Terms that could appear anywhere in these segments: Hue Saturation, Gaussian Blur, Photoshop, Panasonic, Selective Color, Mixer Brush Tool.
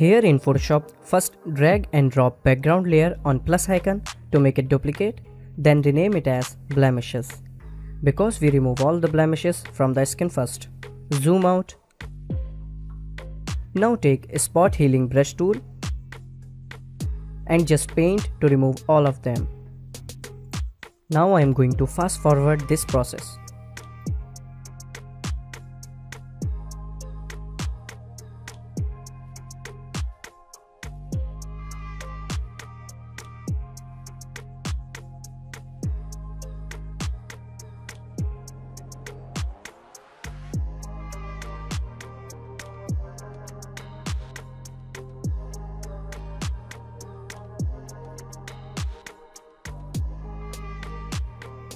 Here in Photoshop, first drag and drop background layer on plus icon to make it duplicate, then rename it as Blemishes. Because we remove all the blemishes from the skin first. Zoom out. Now take Spot Healing Brush Tool and just paint to remove all of them. Now I am going to fast forward this process.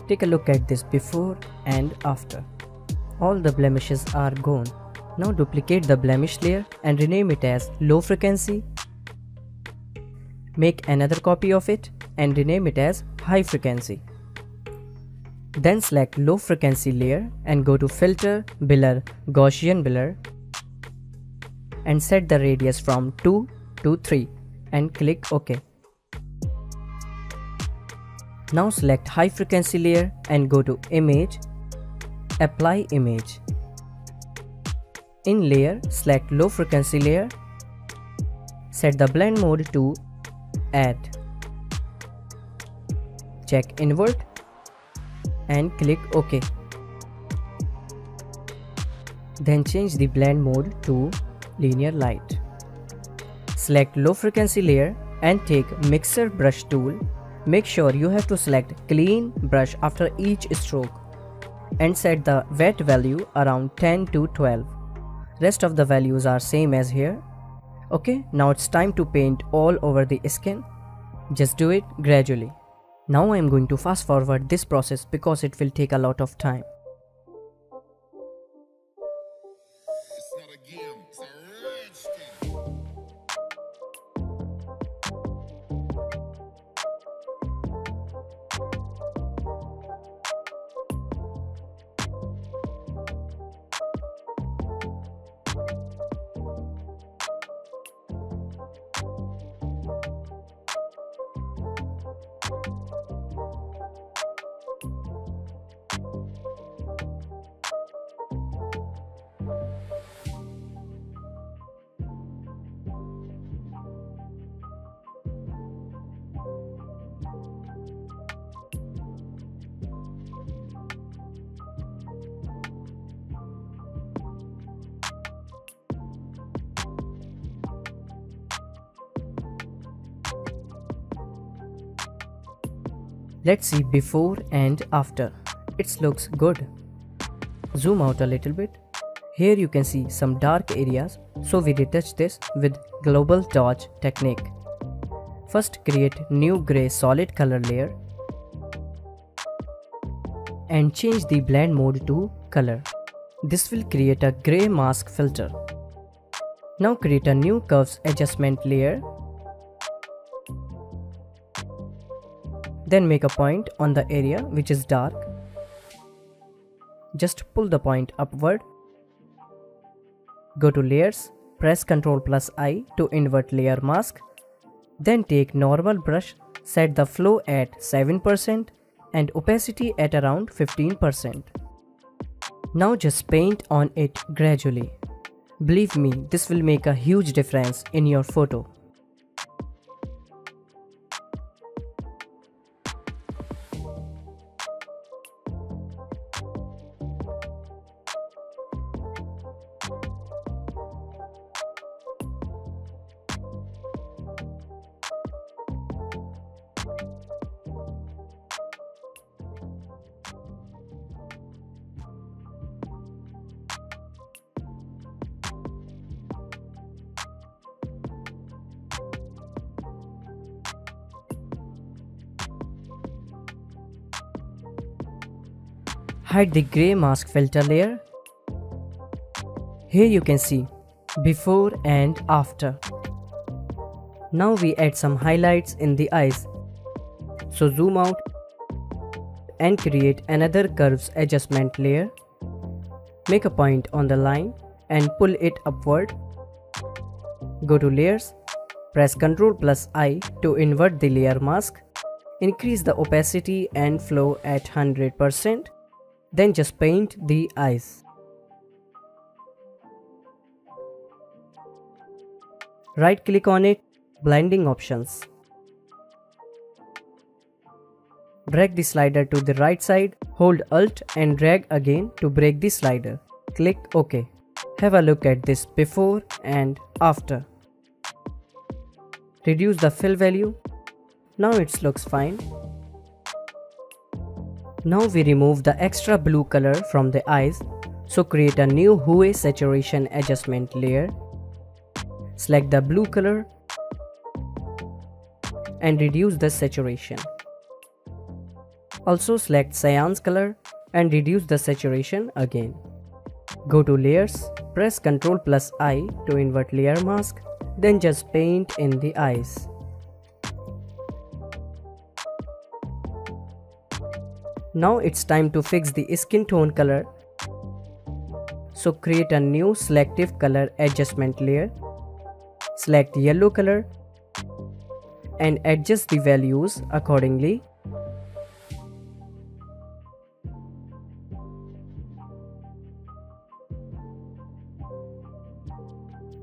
Take a look at this before and after. All the blemishes are gone. Now duplicate the blemish layer and rename it as Low Frequency. Make another copy of it and rename it as High Frequency. Then select Low Frequency layer and go to Filter, Blur, Gaussian Blur and set the radius from 2 to 3 and click OK. Now select High Frequency layer and go to Image, Apply Image. In Layer, select Low Frequency layer. Set the Blend Mode to Add. Check Invert and click OK. Then change the Blend Mode to Linear Light. Select Low Frequency layer and take Mixer Brush Tool. Make sure you have to select Clean Brush after each stroke and set the wet value around 10 to 12. Rest of the values are same as here. Okay, now it's time to paint all over the skin. Just do it gradually. Now I am going to fast forward this process because it will take a lot of time. Let's see before and after. It looks good. Zoom out a little bit. Here you can see some dark areas, so we retouch this with Global Dodge technique. First create new gray solid color layer and change the blend mode to color. This will create a gray mask filter. Now create a new curves adjustment layer. Then make a point on the area which is dark. Just pull the point upward. Go to Layers, press Ctrl+I to invert layer mask. Then take normal brush, set the flow at 7% and opacity at around 15%. Now just paint on it gradually. Believe me, this will make a huge difference in your photo. Hide the gray mask filter layer. Here you can see before and after. Now we add some highlights in the eyes. So zoom out and create another curves adjustment layer. Make a point on the line and pull it upward. Go to Layers, press Ctrl+I to invert the layer mask. Increase the opacity and flow at 100%. Then just paint the eyes. Right click on it, blending options. Drag the slider to the right side, hold Alt and drag again to break the slider. Click OK. Have a look at this before and after. Reduce the fill value. Now it looks fine. Now we remove the extra blue color from the eyes. So create a new Hue Saturation adjustment layer. Select the blue color and reduce the saturation. Also select Cyan color and reduce the saturation again. Go to Layers, press Ctrl+I to invert layer mask, then just paint in the eyes. Now it's time to fix the skin tone color. So create a new Selective Color adjustment layer. Select yellow color and adjust the values accordingly.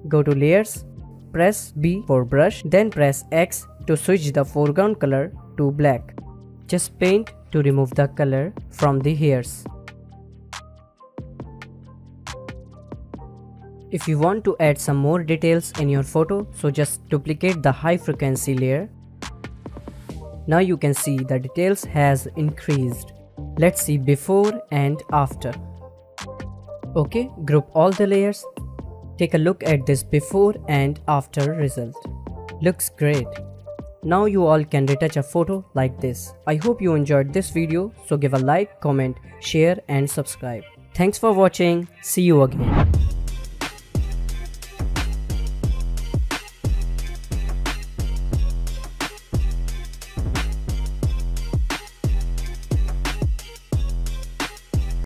Go to Layers, press B for brush, then press X to switch the foreground color to black. Just paint to remove the color from the hairs. If you want to add some more details in your photo, so just duplicate the high frequency layer. Now you can see the details has increased. Let's see before and after. Okay, group all the layers. Take a look at this before and after result. Looks great. Now you all can retouch a photo like this. I hope you enjoyed this video, so give a like, comment, share and subscribe. Thanks for watching. See you again.